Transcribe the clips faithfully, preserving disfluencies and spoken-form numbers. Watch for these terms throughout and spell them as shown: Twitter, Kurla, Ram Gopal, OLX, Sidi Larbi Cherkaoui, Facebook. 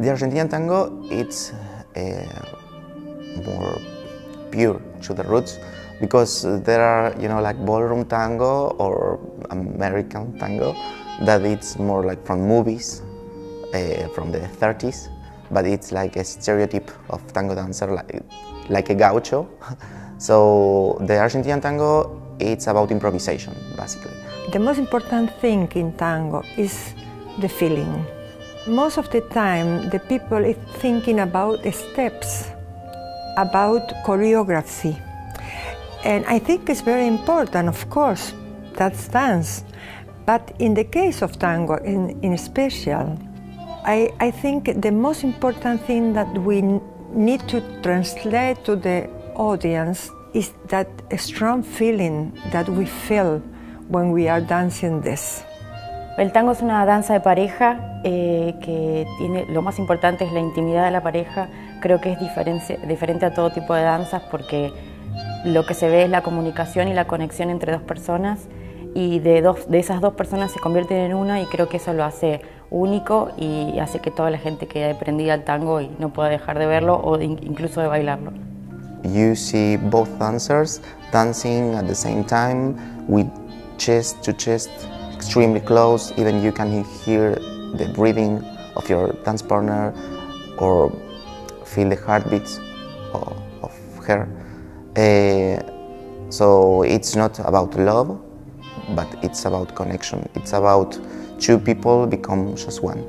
The Argentinian tango, it's uh, more pure to the roots, because there are, you know, like ballroom tango or American tango that it's more like from movies uh, from the thirties, but it's like a stereotype of tango dancer, like, like a gaucho. So the Argentinian tango, it's about improvisation, basically. The most important thing in tango is the feeling. Most of the time, the people is thinking about the steps, about choreography. And I think it's very important, of course, that's dance. But in the case of tango, in, in special, I, I think the most important thing that we need to translate to the audience is that strong feeling that we feel when we are dancing this. El tango es una danza de pareja eh, que tiene, lo más importante es la intimidad de la pareja. Creo que es diferente, diferente a todo tipo de danzas, porque lo que se ve es la comunicación y la conexión entre dos personas, y de, dos, de esas dos personas se convierten en una, y creo que eso lo hace único y hace que toda la gente quede prendida al tango y no pueda dejar de verlo o de, incluso de bailarlo. You see both dancers dancing at the same time, with chest to chest, extremely close. Even you can hear the breathing of your dance partner or feel the heartbeats of, of her. Uh, so it's not about love, but it's about connection. It's about two people become just one.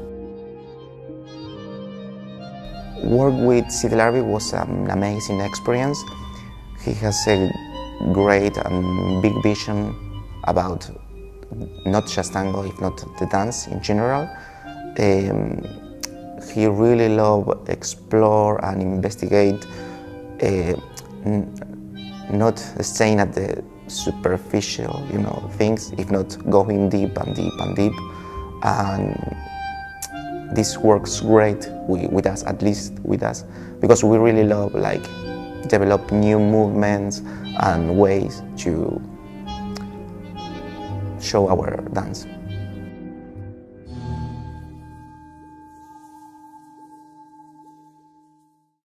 Work with Sidi Larbi was an amazing experience. He has a great and big vision about not just tango, if not the dance in general. Um, he really loved explore and investigate, uh, not staying at the superficial, you know, things, if not going deep and deep and deep. And this works great with us, at least with us, because we really love, like, develop new movements and ways to show our dance.